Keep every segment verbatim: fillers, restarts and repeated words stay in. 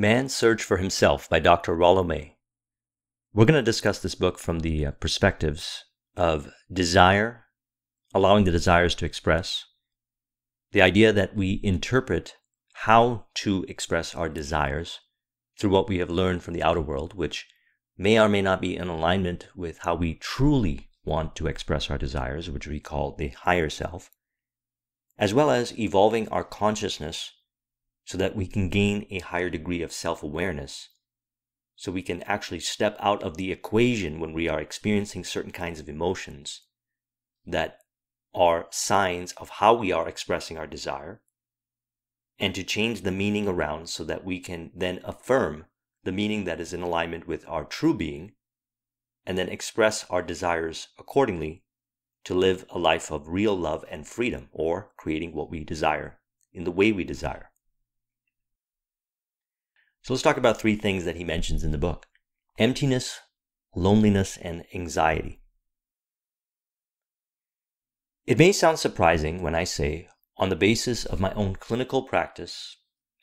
Man's Search for Himself by Doctor Rollo May. We're going to discuss this book from the perspectives of desire, allowing the desires to express, the idea that we interpret how to express our desires through what we have learned from the outer world, which may or may not be in alignment with how we truly want to express our desires, which we call the higher self, as well as evolving our consciousness so that we can gain a higher degree of self-awareness, so we can actually step out of the equation when we are experiencing certain kinds of emotions that are signs of how we are expressing our desire, and to change the meaning around so that we can then affirm the meaning that is in alignment with our true being, and then express our desires accordingly to live a life of real love and freedom, or creating what we desire in the way we desire. So let's talk about three things that he mentions in the book: emptiness, loneliness, and anxiety. It may sound surprising when I say, on the basis of my own clinical practice,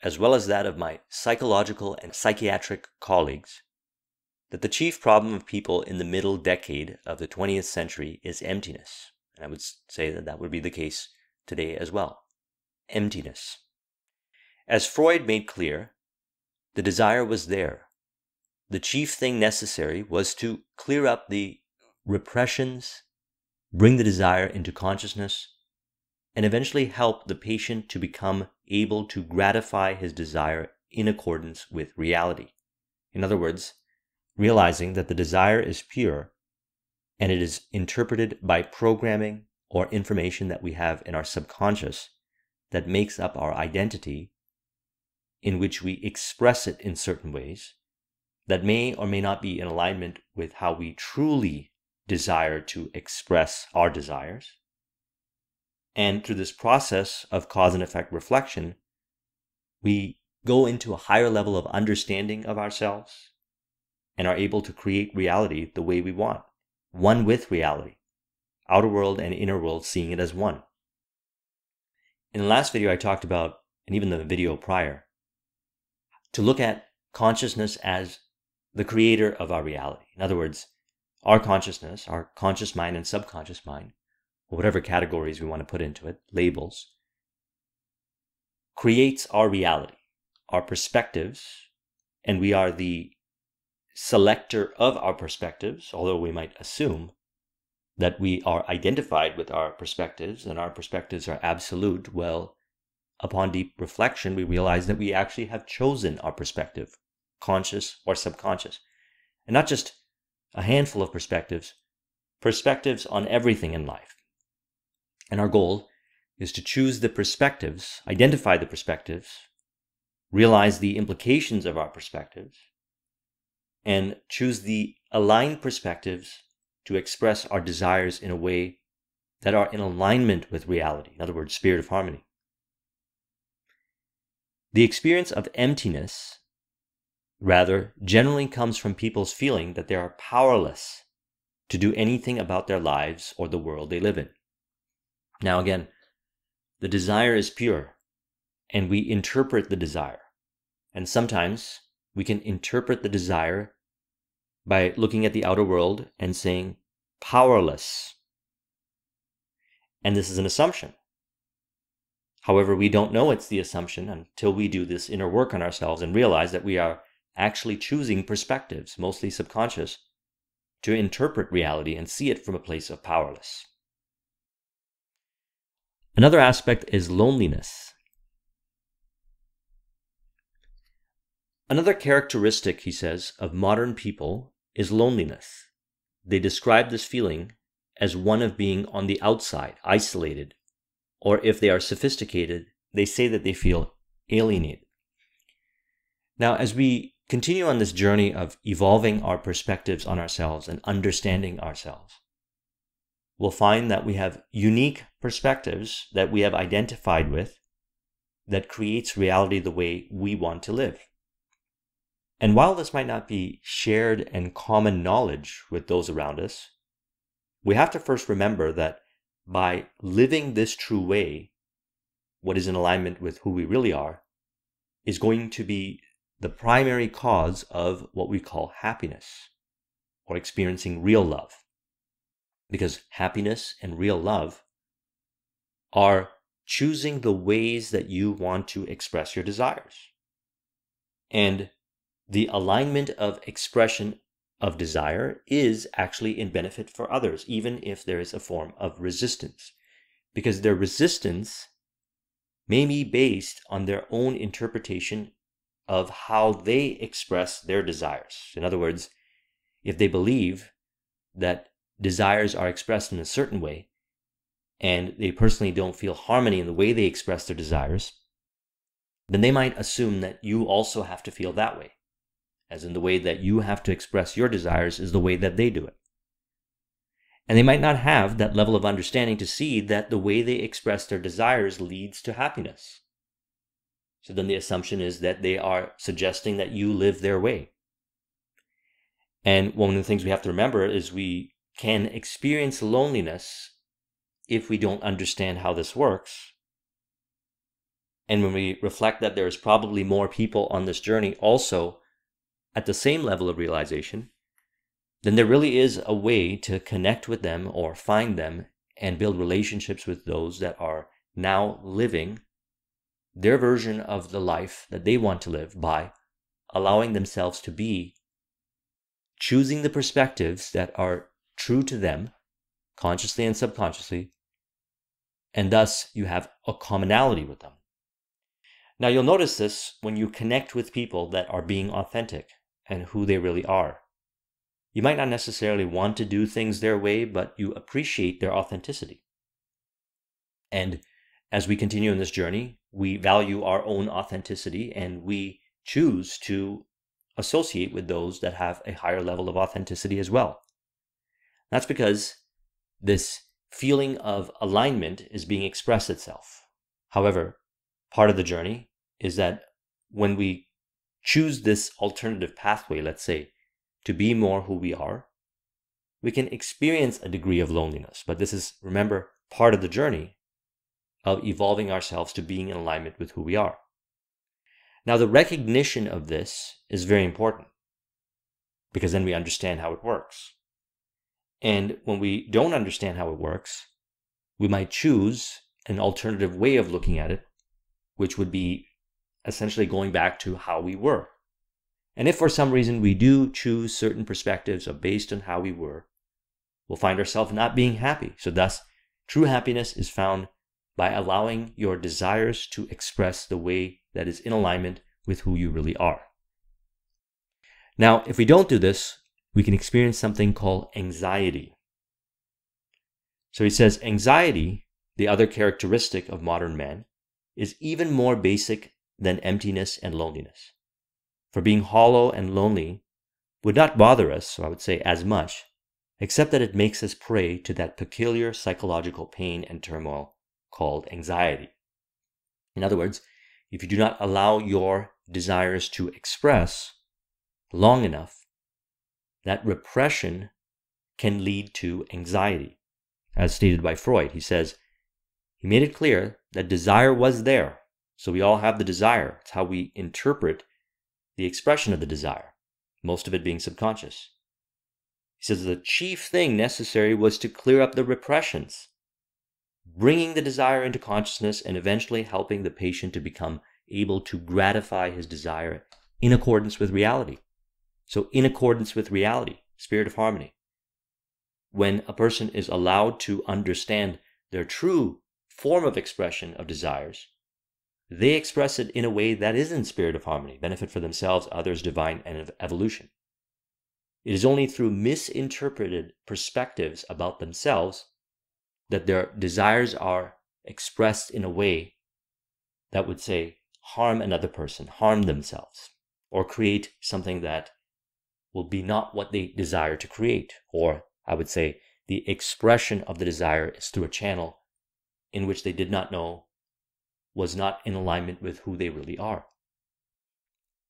as well as that of my psychological and psychiatric colleagues, that the chief problem of people in the middle decade of the twentieth century is emptiness. And I would say that that would be the case today as well. Emptiness. As Freud made clear, the desire was there. The chief thing necessary was to clear up the repressions, bring the desire into consciousness, and eventually help the patient to become able to gratify his desire in accordance with reality. In other words, realizing that the desire is pure and it is interpreted by programming or information that we have in our subconscious that makes up our identity, in which we express it in certain ways that may or may not be in alignment with how we truly desire to express our desires. And through this process of cause and effect reflection, we go into a higher level of understanding of ourselves and are able to create reality the way we want, one with reality, outer world and inner world seeing it as one. In the last video I talked about, and even the video prior, to look at consciousness as the creator of our reality. In other words, our consciousness, our conscious mind and subconscious mind, or whatever categories we want to put into it, labels, creates our reality, our perspectives, and we are the selector of our perspectives, although we might assume that we are identified with our perspectives and our perspectives are absolute. Well, upon deep reflection, we realize that we actually have chosen our perspective, conscious or subconscious, and not just a handful of perspectives, perspectives on everything in life. And our goal is to choose the perspectives, identify the perspectives, realize the implications of our perspectives, and choose the aligned perspectives to express our desires in a way that are in alignment with reality. In other words, spirit of harmony. The experience of emptiness, rather, generally comes from people's feeling that they are powerless to do anything about their lives or the world they live in. Now again, the desire is pure, and we interpret the desire. And sometimes we can interpret the desire by looking at the outer world and saying, powerless. And this is an assumption. However, we don't know it's the assumption until we do this inner work on ourselves and realize that we are actually choosing perspectives, mostly subconscious, to interpret reality and see it from a place of powerless. Another aspect is loneliness. Another characteristic, he says, of modern people is loneliness. They describe this feeling as one of being on the outside, isolated, or if they are sophisticated, they say that they feel alienated. Now, as we continue on this journey of evolving our perspectives on ourselves and understanding ourselves, we'll find that we have unique perspectives that we have identified with that creates reality the way we want to live. And while this might not be shared and common knowledge with those around us, we have to first remember that by living this true way, what is in alignment with who we really are, is going to be the primary cause of what we call happiness or experiencing real love. Because happiness and real love are choosing the ways that you want to express your desires. And the alignment of expression of desire is actually in benefit for others, even if there is a form of resistance, because their resistance may be based on their own interpretation of how they express their desires. In other words, if they believe that desires are expressed in a certain way, and they personally don't feel harmony in the way they express their desires, then they might assume that you also have to feel that way, as in the way that you have to express your desires is the way that they do it. And they might not have that level of understanding to see that the way they express their desires leads to happiness. So then the assumption is that they are suggesting that you live their way. And one of the things we have to remember is we can experience loneliness if we don't understand how this works. And when we reflect that there is probably more people on this journey also at the same level of realization, then there really is a way to connect with them or find them and build relationships with those that are now living their version of the life that they want to live by allowing themselves to be, choosing the perspectives that are true to them, consciously and subconsciously, and thus you have a commonality with them. Now you'll notice this when you connect with people that are being authentic and who they really are. You might not necessarily want to do things their way, but you appreciate their authenticity. And as we continue in this journey, we value our own authenticity and we choose to associate with those that have a higher level of authenticity as well. That's because this feeling of alignment is being expressed itself. However, part of the journey is that when we choose this alternative pathway, let's say, to be more who we are, we can experience a degree of loneliness. But this is, remember, part of the journey of evolving ourselves to being in alignment with who we are. Now, the recognition of this is very important because then we understand how it works. And when we don't understand how it works, we might choose an alternative way of looking at it, which would be essentially going back to how we were. And if for some reason we do choose certain perspectives based on how we were, we'll find ourselves not being happy. So thus, true happiness is found by allowing your desires to express the way that is in alignment with who you really are. Now, if we don't do this, we can experience something called anxiety. So he says, anxiety, the other characteristic of modern man, is even more basic than emptiness and loneliness. For being hollow and lonely would not bother us, so I would say, as much, except that it makes us prey to that peculiar psychological pain and turmoil called anxiety. In other words, if you do not allow your desires to express long enough, that repression can lead to anxiety. As stated by Freud, he says, he made it clear that desire was there. So we all have the desire. It's how we interpret the expression of the desire, most of it being subconscious. He says the chief thing necessary was to clear up the repressions, bringing the desire into consciousness and eventually helping the patient to become able to gratify his desire in accordance with reality. So in accordance with reality, spirit of harmony. When a person is allowed to understand their true form of expression of desires, they express it in a way that is in spirit of harmony, benefit for themselves, others, divine, and evolution. It is only through misinterpreted perspectives about themselves that their desires are expressed in a way that would, say, harm another person, harm themselves, or create something that will be not what they desire to create. Or I would say the expression of the desire is through a channel in which they did not know was not in alignment with who they really are.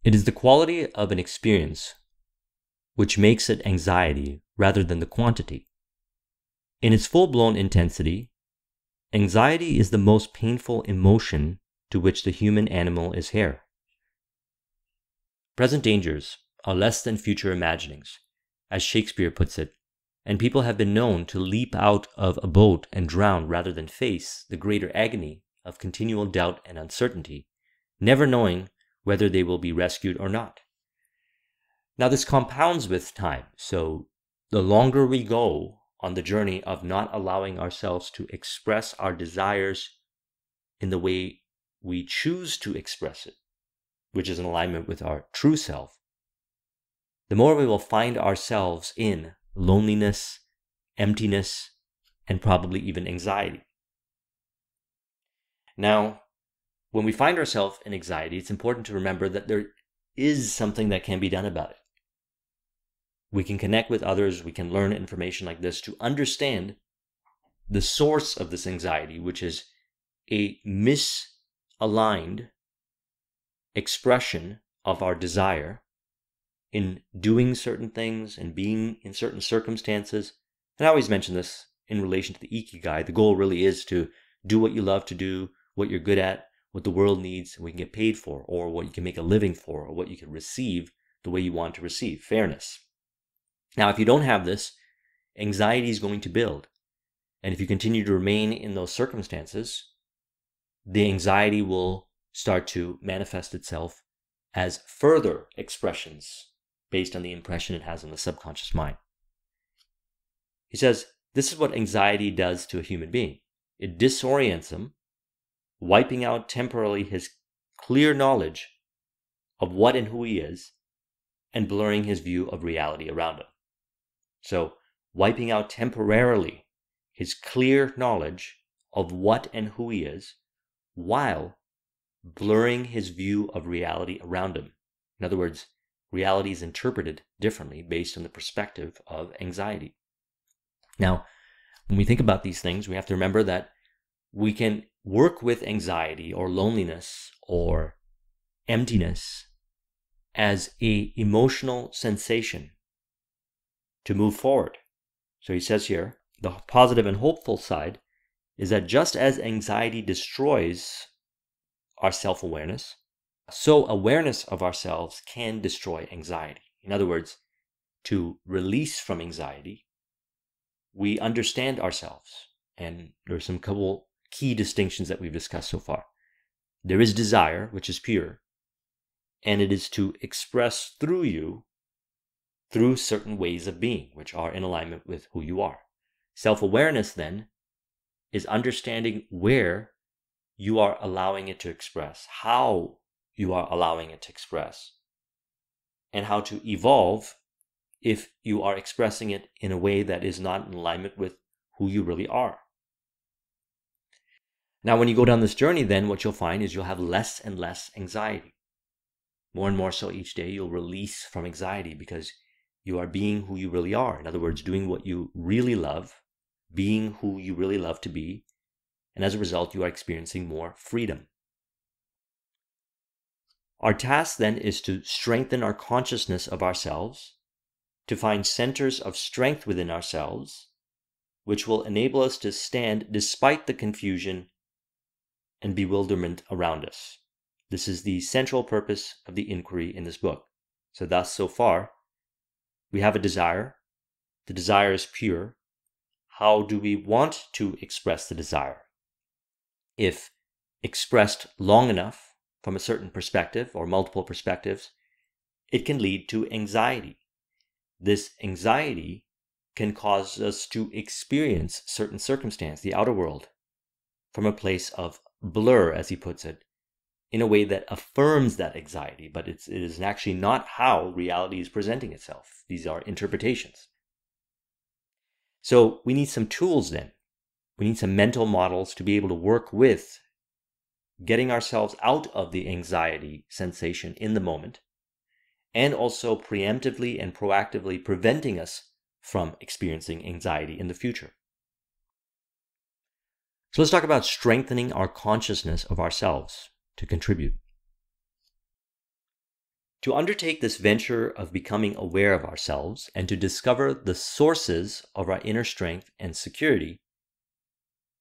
It is the quality of an experience which makes it anxiety rather than the quantity. In its full-blown intensity, anxiety is the most painful emotion to which the human animal is heir. Present dangers are less than future imaginings, as Shakespeare puts it, and people have been known to leap out of a boat and drown rather than face the greater agony of continual doubt and uncertainty, never knowing whether they will be rescued or not. Now this compounds with time, so the longer we go on the journey of not allowing ourselves to express our desires in the way we choose to express it, which is in alignment with our true self, the more we will find ourselves in loneliness, emptiness, and probably even anxiety. Now, when we find ourselves in anxiety, it's important to remember that there is something that can be done about it. We can connect with others, we can learn information like this to understand the source of this anxiety, which is a misaligned expression of our desire in doing certain things and being in certain circumstances. And I always mention this in relation to the ikigai. The goal really is to do what you love to do, what you're good at, what the world needs, and what you can get paid for, or what you can make a living for, or what you can receive the way you want to receive, fairness. Now, if you don't have this, anxiety is going to build. And if you continue to remain in those circumstances, the anxiety will start to manifest itself as further expressions based on the impression it has on the subconscious mind. He says, this is what anxiety does to a human being. It disorients him, wiping out temporarily his clear knowledge of what and who he is, and blurring his view of reality around him. So, wiping out temporarily his clear knowledge of what and who he is, while blurring his view of reality around him. In other words, reality is interpreted differently based on the perspective of anxiety. Now, when we think about these things, we have to remember that we can work with anxiety or loneliness or emptiness as an emotional sensation to move forward. So he says here, the positive and hopeful side is that just as anxiety destroys our self-awareness, so awareness of ourselves can destroy anxiety. In other words, to release from anxiety, we understand ourselves. And there are some couple key distinctions that we've discussed so far. There is desire, which is pure, and it is to express through you, through certain ways of being, which are in alignment with who you are. Self-awareness, then, is understanding where you are allowing it to express, how you are allowing it to express, and how to evolve if you are expressing it in a way that is not in alignment with who you really are. Now, when you go down this journey, then what you'll find is you'll have less and less anxiety. More and more so each day, you'll release from anxiety because you are being who you really are. In other words, doing what you really love, being who you really love to be, and as a result, you are experiencing more freedom. Our task then is to strengthen our consciousness of ourselves, to find centers of strength within ourselves, which will enable us to stand despite the confusion and bewilderment around us. This is the central purpose of the inquiry in this book. So thus, so far, we have a desire. The desire is pure. How do we want to express the desire? If expressed long enough from a certain perspective or multiple perspectives, it can lead to anxiety. This anxiety can cause us to experience certain circumstance, the outer world, from a place of blur, as he puts it, in a way that affirms that anxiety, but it's, it is actually not how reality is presenting itself. These are interpretations. So we need some tools then. We need some mental models to be able to work with getting ourselves out of the anxiety sensation in the moment, and also preemptively and proactively preventing us from experiencing anxiety in the future. So let's talk about strengthening our consciousness of ourselves to contribute. To undertake this venture of becoming aware of ourselves and to discover the sources of our inner strength and security,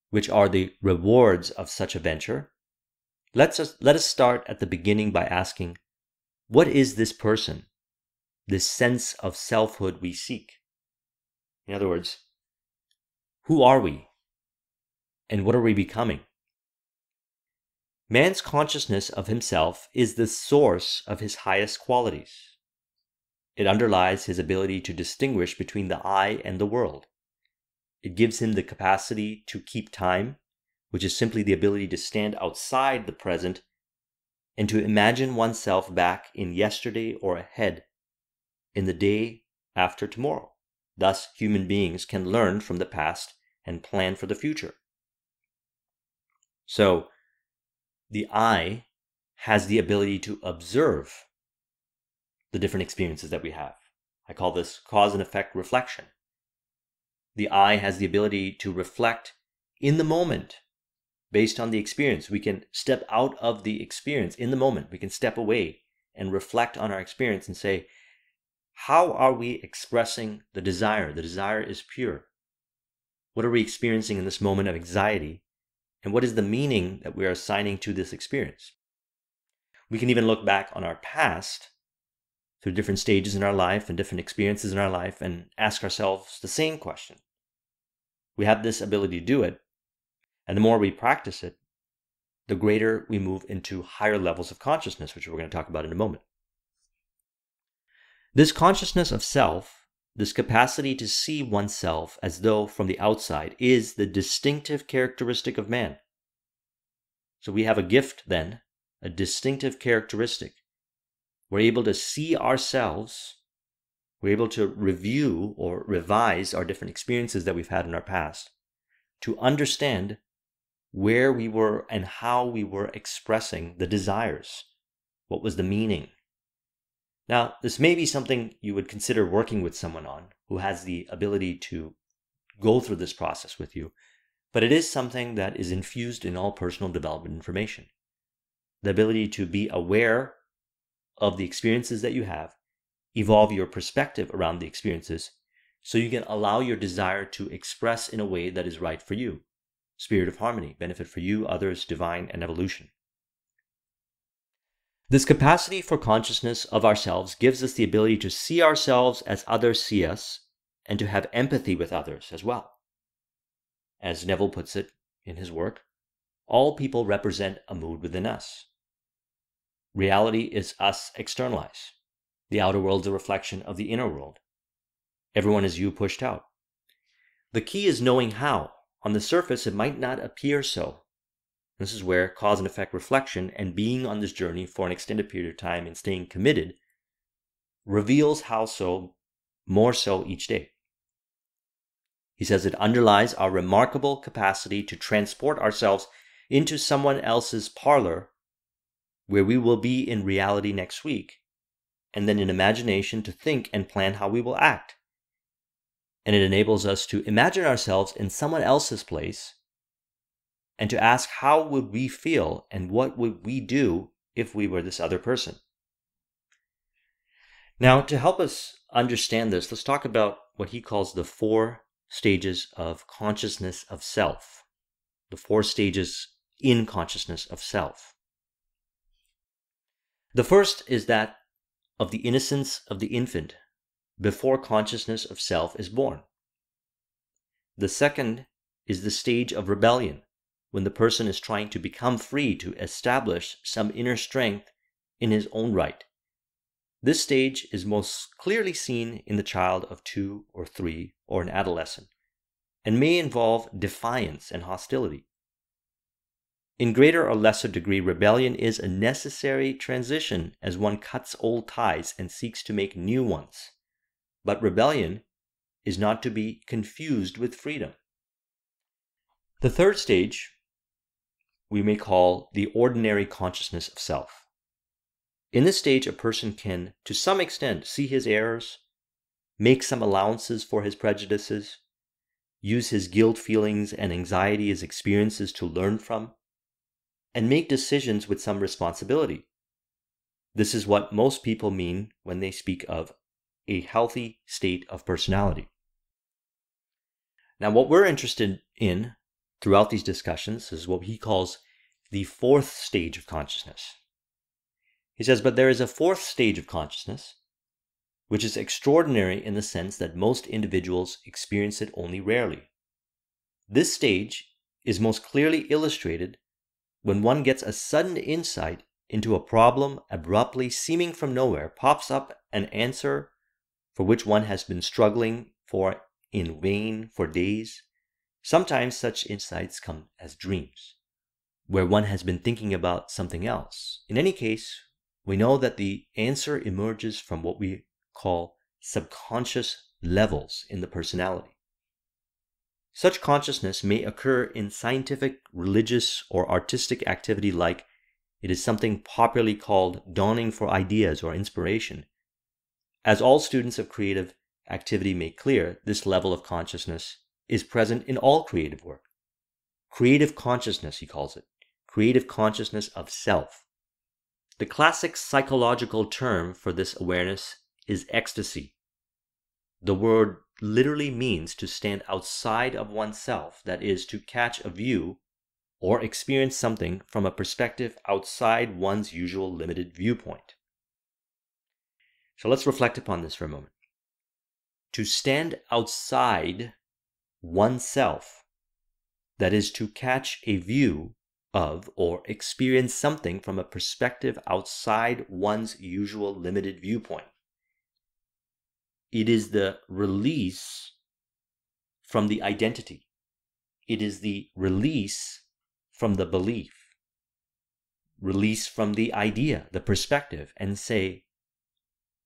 which are the rewards of such a venture, let's us, let us start at the beginning by asking, What is this person? This sense of selfhood we seek. In other words, who are we? And what are we becoming? Man's consciousness of himself is the source of his highest qualities. It underlies his ability to distinguish between the I and the world. It gives him the capacity to keep time, which is simply the ability to stand outside the present and to imagine oneself back in yesterday or ahead, in the day after tomorrow. Thus, human beings can learn from the past and plan for the future. So, the I has the ability to observe the different experiences that we have. I call this cause and effect reflection. The I has the ability to reflect in the moment based on the experience. We can step out of the experience in the moment. We can step away and reflect on our experience and say, how are we expressing the desire? The desire is pure. What are we experiencing in this moment of anxiety? And what is the meaning that we are assigning to this experience? We can even look back on our past through different stages in our life and different experiences in our life and ask ourselves the same question. We have this ability to do it, and the more we practice it, the greater we move into higher levels of consciousness, which we're going to talk about in a moment. This consciousness of self, this capacity to see oneself as though from the outside, is the distinctive characteristic of man. So we have a gift then, a distinctive characteristic. We're able to see ourselves. We're able to review or revise our different experiences that we've had in our past to understand where we were and how we were expressing the desires. What was the meaning? Now, this may be something you would consider working with someone on who has the ability to go through this process with you, but it is something that is infused in all personal development information. The ability to be aware of the experiences that you have, evolve your perspective around the experiences, so you can allow your desire to express in a way that is right for you. Spirit of harmony, benefit for you, others, divine, and evolution. This capacity for consciousness of ourselves gives us the ability to see ourselves as others see us and to have empathy with others as well. As Neville puts it in his work, all people represent a mood within us. Reality is us externalized. The outer world is a reflection of the inner world. Everyone is you pushed out. The key is knowing how. On the surface, it might not appear so. This is where cause and effect reflection and being on this journey for an extended period of time and staying committed reveals how so, more so each day. He says it underlies our remarkable capacity to transport ourselves into someone else's parlor where we will be in reality next week, and then in imagination to think and plan how we will act. And it enables us to imagine ourselves in someone else's place and to ask how would we feel and what would we do if we were this other person. Now, to help us understand this, let's talk about what he calls the four stages of consciousness of self, the four stages in consciousness of self. The first is that of the innocence of the infant before consciousness of self is born. The second is the stage of rebellion, when the person is trying to become free to establish some inner strength in his own right. This stage is most clearly seen in the child of two or three or an adolescent, and may involve defiance and hostility. In greater or lesser degree, rebellion is a necessary transition as one cuts old ties and seeks to make new ones. But rebellion is not to be confused with freedom. The third stage we may call the ordinary consciousness of self. In this stage, a person can, to some extent, see his errors, make some allowances for his prejudices, use his guilt feelings and anxiety as experiences to learn from, and make decisions with some responsibility. This is what most people mean when they speak of a healthy state of personality. Now, what we're interested in throughout these discussions is what he calls the fourth stage of consciousness. He says, but there is a fourth stage of consciousness, which is extraordinary in the sense that most individuals experience it only rarely. This stage is most clearly illustrated when one gets a sudden insight into a problem abruptly, seeming from nowhere, pops up an answer for which one has been struggling for in vain for days. Sometimes such insights come as dreams, where one has been thinking about something else. In any case, we know that the answer emerges from what we call subconscious levels in the personality. Such consciousness may occur in scientific, religious, or artistic activity, like it is something popularly called dawning for ideas or inspiration. As all students of creative activity make clear, this level of consciousness is present in all creative work. Creative consciousness, he calls it, creative consciousness of self. The classic psychological term for this awareness is ecstasy. The word literally means to stand outside of oneself, that is, to catch a view or experience something from a perspective outside one's usual limited viewpoint. So let's reflect upon this for a moment. To stand outside oneself, that is, to catch a view of or experience something from a perspective outside one's usual limited viewpoint. It is the release from the identity. It is the release from the belief, release from the idea, the perspective, and say,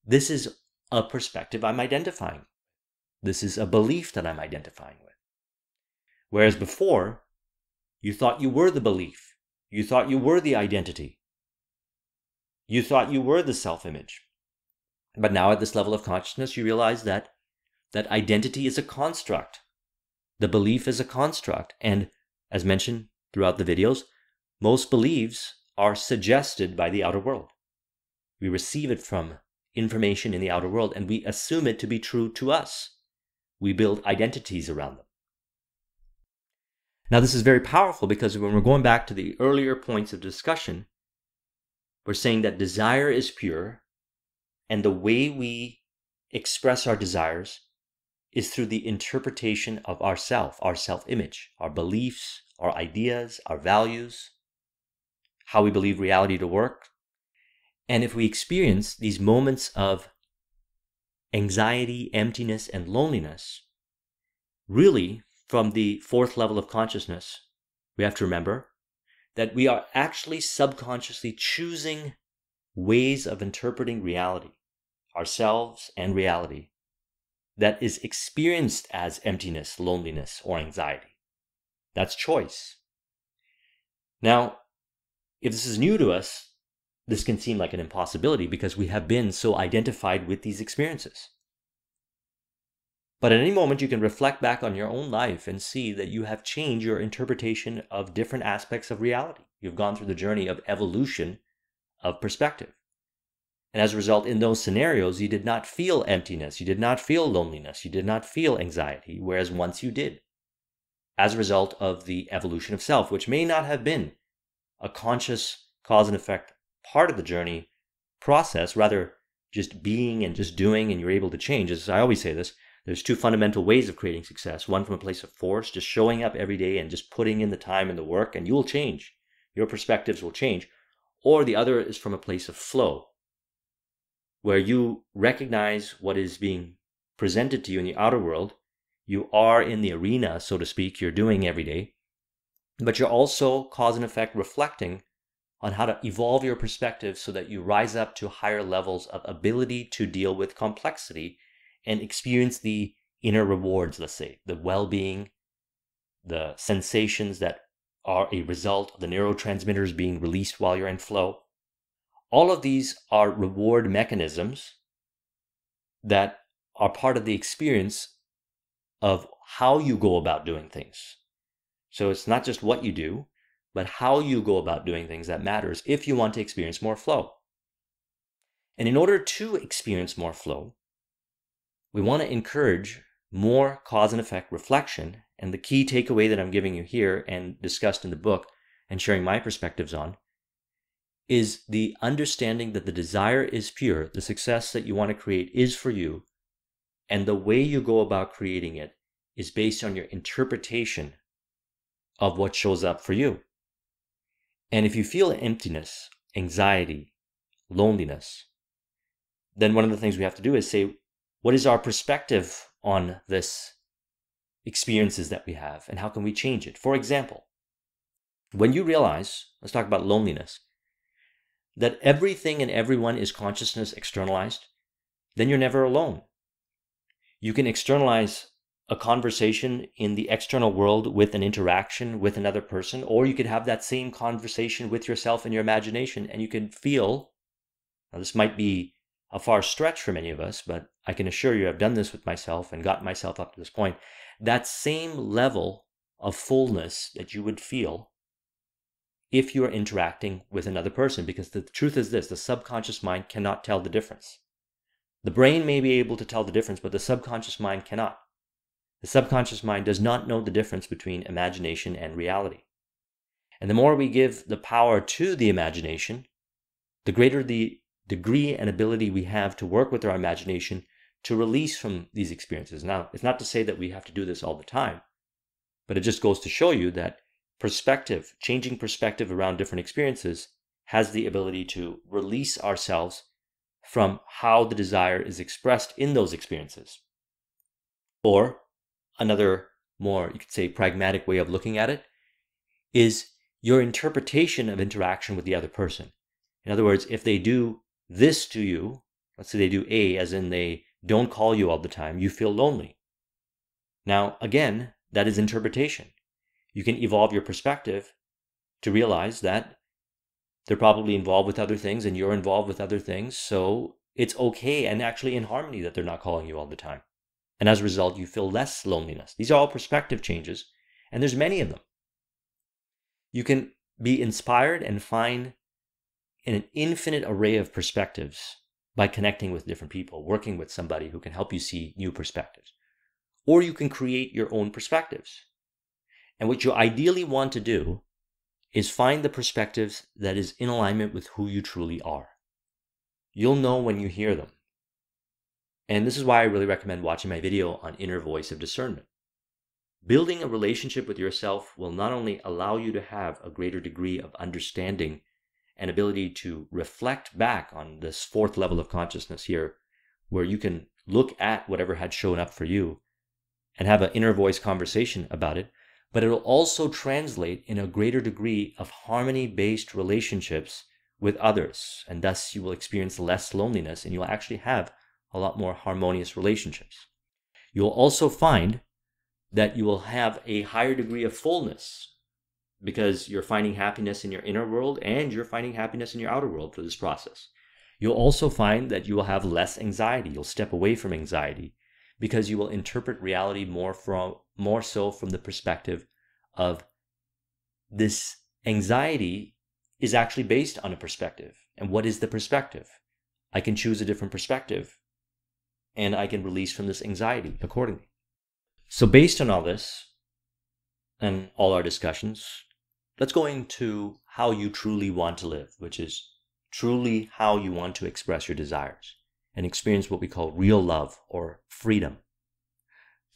this is a perspective I'm identifying. This is a belief that I'm identifying with. Whereas before, you thought you were the belief. You thought you were the identity. You thought you were the self-image. But now at this level of consciousness, you realize that that identity is a construct. The belief is a construct. And as mentioned throughout the videos, most beliefs are suggested by the outer world. We receive it from information in the outer world, and we assume it to be true to us. We build identities around them. Now, this is very powerful, because when we're going back to the earlier points of discussion, we're saying that desire is pure, and the way we express our desires is through the interpretation of ourself, our self-image, our beliefs, our ideas, our values, how we believe reality to work. And if we experience these moments of anxiety, emptiness, and loneliness, really, from the fourth level of consciousness, we have to remember that we are actually subconsciously choosing ways of interpreting reality, ourselves and reality, that is experienced as emptiness, loneliness, or anxiety. That's choice. Now, if this is new to us, this can seem like an impossibility, because we have been so identified with these experiences. But at any moment, you can reflect back on your own life and see that you have changed your interpretation of different aspects of reality. You've gone through the journey of evolution of perspective. And as a result, in those scenarios, you did not feel emptiness. You did not feel loneliness. You did not feel anxiety, whereas once you did, as a result of the evolution of self, which may not have been a conscious cause and effect part of the journey process, rather just being and just doing, and you're able to change. As I always say this, there's two fundamental ways of creating success. One from a place of force, just showing up every day and just putting in the time and the work, and you will change. Your perspectives will change. Or the other is from a place of flow, where you recognize what is being presented to you in the outer world. You are in the arena, so to speak. You're doing every day. But you're also, cause and effect, reflecting on how to evolve your perspective so that you rise up to higher levels of ability to deal with complexity and experience the inner rewards, let's say, the well-being, the sensations that are a result of the neurotransmitters being released while you're in flow. All of these are reward mechanisms that are part of the experience of how you go about doing things. So it's not just what you do, but how you go about doing things that matters if you want to experience more flow. And in order to experience more flow, we want to encourage more cause and effect reflection. And the key takeaway that I'm giving you here and discussed in the book and sharing my perspectives on is the understanding that the desire is pure, the success that you want to create is for you, and the way you go about creating it is based on your interpretation of what shows up for you. And if you feel emptiness, anxiety, loneliness, then one of the things we have to do is say, what is our perspective on this experiences that we have, and how can we change it? For example, when you realize, let's talk about loneliness, that everything and everyone is consciousness externalized, then you're never alone. You can externalize a conversation in the external world with an interaction with another person, or you could have that same conversation with yourself in your imagination, and you can feel, now this might be a far stretch for many of us, but I can assure you I've done this with myself and gotten myself up to this point, that same level of fullness that you would feel if you are interacting with another person. Because the truth is this, the subconscious mind cannot tell the difference. The brain may be able to tell the difference, but the subconscious mind cannot. The subconscious mind does not know the difference between imagination and reality. And the more we give the power to the imagination, the greater the degree and ability we have to work with our imagination to release from these experiences. Now, it's not to say that we have to do this all the time, but it just goes to show you that perspective, changing perspective around different experiences, has the ability to release ourselves from how the desire is expressed in those experiences. Or another more, you could say, pragmatic way of looking at it is your interpretation of interaction with the other person. In other words, if they do this to you, let's say they do A, as in they don't call you all the time, you feel lonely. Now, again, that is interpretation. You can evolve your perspective to realize that they're probably involved with other things and you're involved with other things, so it's okay and actually in harmony that they're not calling you all the time. And as a result, you feel less loneliness. These are all perspective changes, and there's many of them. You can be inspired and find an infinite array of perspectives by connecting with different people, working with somebody who can help you see new perspectives. Or you can create your own perspectives. And what you ideally want to do is find the perspectives that is in alignment with who you truly are. You'll know when you hear them. And this is why I really recommend watching my video on Inner Voice of Discernment. Building a relationship with yourself will not only allow you to have a greater degree of understanding and ability to reflect back on this fourth level of consciousness here, where you can look at whatever had shown up for you and have an inner voice conversation about it, but it'll also translate in a greater degree of harmony-based relationships with others. And thus you will experience less loneliness and you'll actually have a lot more harmonious relationships. You'll also find that you will have a higher degree of fullness because you're finding happiness in your inner world and you're finding happiness in your outer world through this process. You'll also find that you will have less anxiety. You'll step away from anxiety because you will interpret reality more from, more so from the perspective of this anxiety is actually based on a perspective. And what is the perspective? I can choose a different perspective and I can release from this anxiety accordingly. So based on all this and all our discussions, let's go into how you truly want to live, which is truly how you want to express your desires and experience what we call real love or freedom.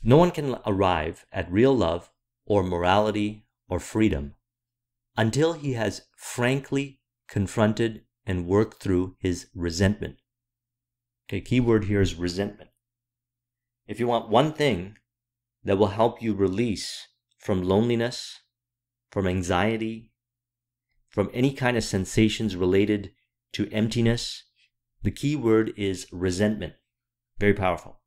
No one can arrive at real love or morality or freedom until he has frankly confronted and worked through his resentment. Okay, key word here is resentment. If you want one thing that will help you release from loneliness, from anxiety, from any kind of sensations related to emptiness, the key word is resentment. Very powerful.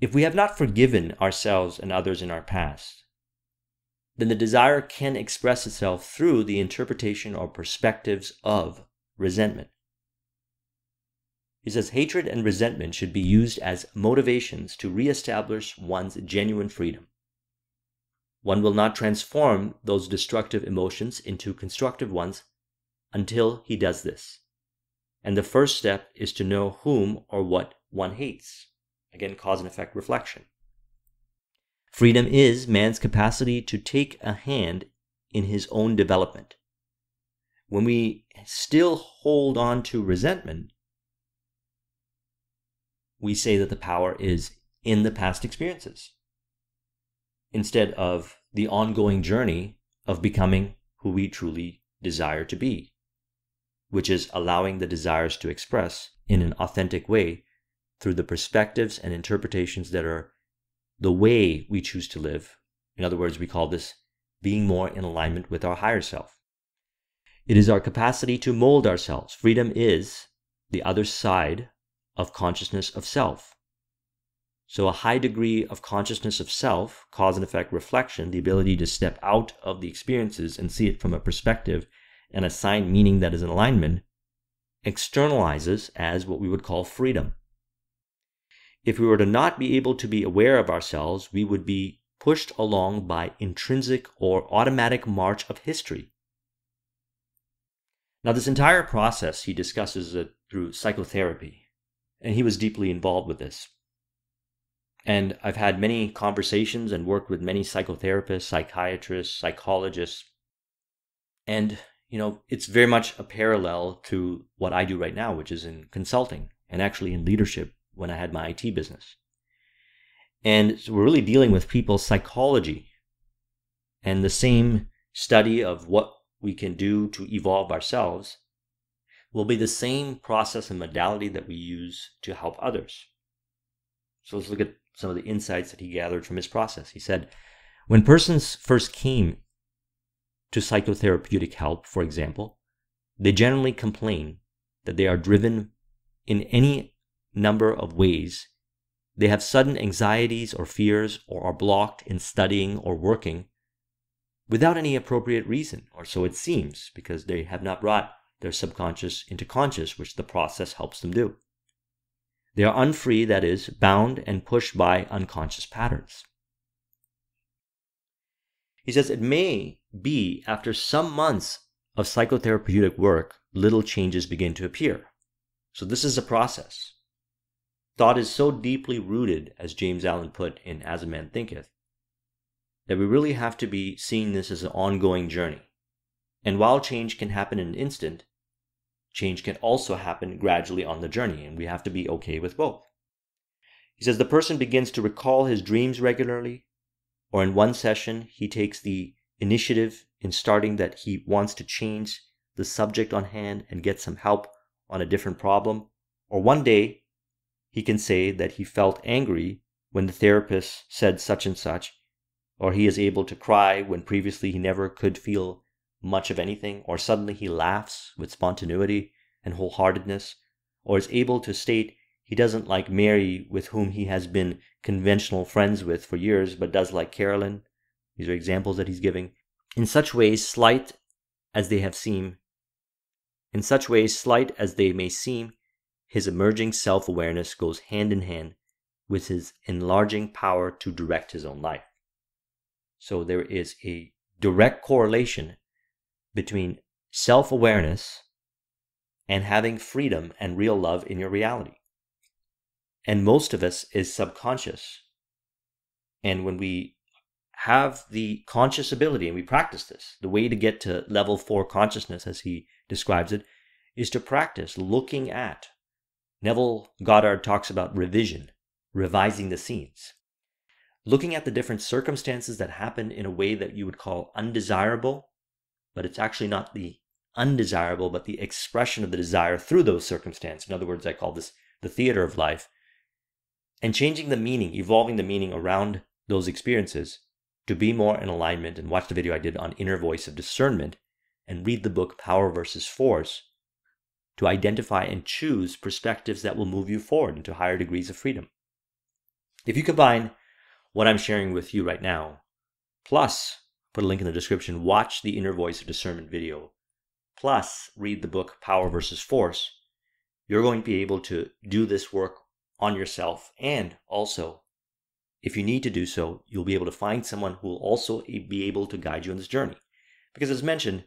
If we have not forgiven ourselves and others in our past, then the desire can express itself through the interpretation or perspectives of resentment. He says, hatred and resentment should be used as motivations to reestablish one's genuine freedom. One will not transform those destructive emotions into constructive ones until he does this. And the first step is to know whom or what one hates. Again, cause and effect reflection. Freedom is man's capacity to take a hand in his own development. when we still hold on to resentment, we say that the power is in the past experiences instead of the ongoing journey of becoming who we truly desire to be, which is allowing the desires to express in an authentic way through the perspectives and interpretations that are the way we choose to live. In other words, we call this being more in alignment with our higher self. It is our capacity to mold ourselves. Freedom is the other side of consciousness of self. So a high degree of consciousness of self, cause and effect reflection, the ability to step out of the experiences and see it from a perspective and assign meaning that is in alignment, externalizes as what we would call freedom. If we were to not be able to be aware of ourselves, we would be pushed along by intrinsic or automatic march of history. Now, this entire process, he discusses it through psychotherapy, and he was deeply involved with this. And I've had many conversations and worked with many psychotherapists, psychiatrists, psychologists, and, you know, it's very much a parallel to what I do right now, which is in consulting and actually in leadership when I had my I T business. And so we're really dealing with people's psychology and the same study of what we can do to evolve ourselves will be the same process and modality that we use to help others. So let's look at some of the insights that he gathered from his process. He said, when persons first came to psychotherapeutic help, for example, they generally complain that they are driven in any number of ways. They have sudden anxieties or fears or are blocked in studying or working without any appropriate reason, or so it seems, because they have not brought their subconscious into conscious, which the process helps them do. They are unfree, that is, bound and pushed by unconscious patterns. He says it may be after some months of psychotherapeutic work, little changes begin to appear. So this is a process. Thought is so deeply rooted, as James Allen put in As a Man Thinketh, that we really have to be seeing this as an ongoing journey. And while change can happen in an instant, change can also happen gradually on the journey, and we have to be okay with both. He says the person begins to recall his dreams regularly, or in one session, he takes the initiative in starting that he wants to change the subject on hand and get some help on a different problem. Or one day, he can say that he felt angry when the therapist said such and such, or he is able to cry when previously he never could feel much of anything, or suddenly he laughs with spontaneity and wholeheartedness, or is able to state he doesn't like Mary, with whom he has been conventional friends with for years, but does like Carolyn. These are examples that he's giving. In such ways slight as they have seem, in such ways slight as they may seem, his emerging self-awareness goes hand in hand with his enlarging power to direct his own life. So there is a direct correlation between self-awareness and having freedom and real love in your reality. And most of us is subconscious. And when we have the conscious ability, and we practice this, the way to get to level four consciousness, as he describes it, is to practice looking at. Neville Goddard talks about revision, revising the scenes. Looking at the different circumstances that happen in a way that you would call undesirable, but it's actually not the undesirable, but the expression of the desire through those circumstances. In other words, I call this the theater of life. And changing the meaning, evolving the meaning around those experiences to be more in alignment. And watch the video I did on inner voice of discernment, and read the book Power versus Force to identify and choose perspectives that will move you forward into higher degrees of freedom. If you combine what I'm sharing with you right now, plus put a link in the description, watch the Inner Voice of Discernment video, plus read the book Power versus Force, you're going to be able to do this work on yourself. And also, if you need to do so, you'll be able to find someone who will also be able to guide you in this journey. Because as mentioned,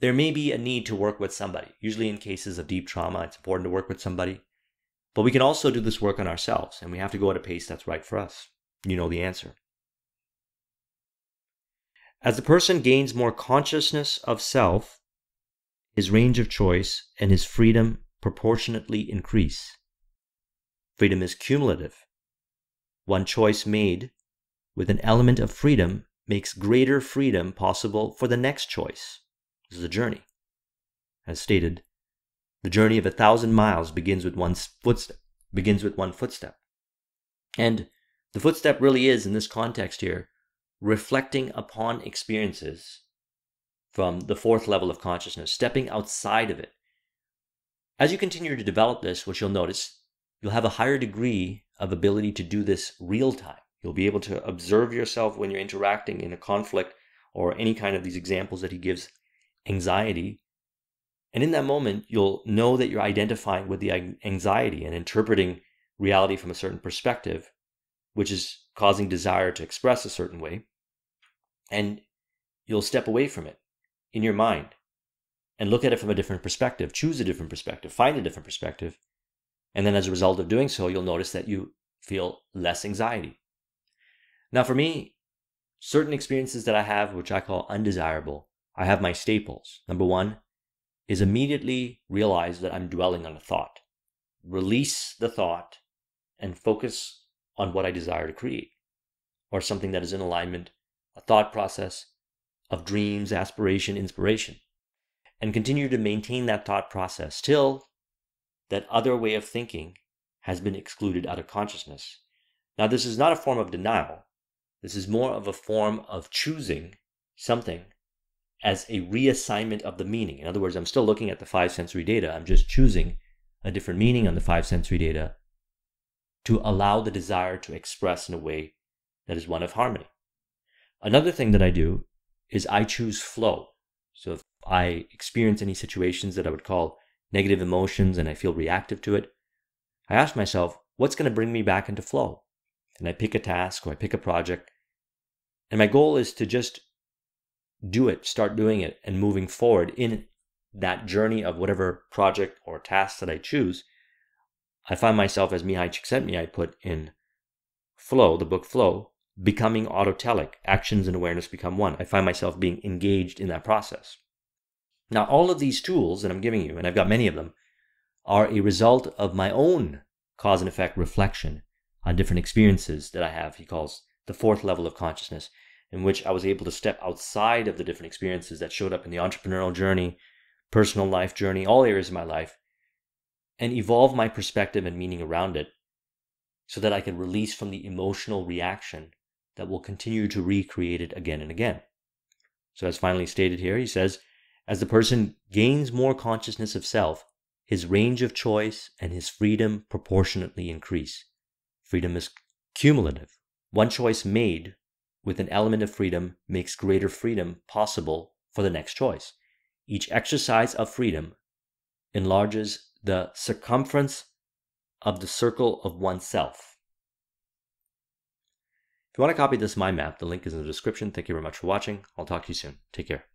there may be a need to work with somebody. Usually in cases of deep trauma, it's important to work with somebody. But we can also do this work on ourselves, and we have to go at a pace that's right for us. You know the answer. As the person gains more consciousness of self, his range of choice and his freedom proportionately increase. Freedom is cumulative. One choice made with an element of freedom makes greater freedom possible for the next choice. This is a journey. As stated, the journey of a thousand miles begins with one footstep. Begins with one footstep. And the footstep really is, in this context here, reflecting upon experiences from the fourth level of consciousness, stepping outside of it. As you continue to develop this, what you'll notice, you'll have a higher degree of ability to do this real time. You'll be able to observe yourself when you're interacting in a conflict or any kind of these examples that he gives, anxiety. And in that moment, you'll know that you're identifying with the anxiety and interpreting reality from a certain perspective, which is causing desire to express a certain way. And you'll step away from it in your mind and look at it from a different perspective, choose a different perspective, find a different perspective. And then as a result of doing so, you'll notice that you feel less anxiety. Now for me, certain experiences that I have, which I call undesirable, I have my staples. Number one is immediately realize that I'm dwelling on a thought. Release the thought and focus on what I desire to create, or something that is in alignment, a thought process of dreams, aspiration, inspiration, and continue to maintain that thought process till that other way of thinking has been excluded out of consciousness. Now, this is not a form of denial. This is more of a form of choosing something as a reassignment of the meaning. In other words, I'm still looking at the five sensory data. I'm just choosing a different meaning on the five sensory data to allow the desire to express in a way that is one of harmony. Another thing that I do is I choose flow. So if I experience any situations that I would call negative emotions and I feel reactive to it, I ask myself, what's going to bring me back into flow? And I pick a task or I pick a project. And my goal is to just do it, start doing it, and moving forward in that journey of whatever project or task that I choose. I find myself, as Mihaly Csikszentmihalyi put in Flow, the book Flow, becoming autotelic. Actions and awareness become one. I find myself being engaged in that process. Now, all of these tools that I'm giving you, and I've got many of them, are a result of my own cause and effect reflection on different experiences that I have, he calls the fourth level of consciousness, in which I was able to step outside of the different experiences that showed up in the entrepreneurial journey, personal life journey, all areas of my life, and evolve my perspective and meaning around it so that I can release from the emotional reaction that will continue to recreate it again and again. So as finally stated here, he says, as the person gains more consciousness of self, his range of choice and his freedom proportionately increase. Freedom is cumulative. One choice made with an element of freedom makes greater freedom possible for the next choice. Each exercise of freedom enlarges the circumference of the circle of oneself. If you want to copy this mind map, the link is in the description. Thank you very much for watching. I'll talk to you soon. Take care.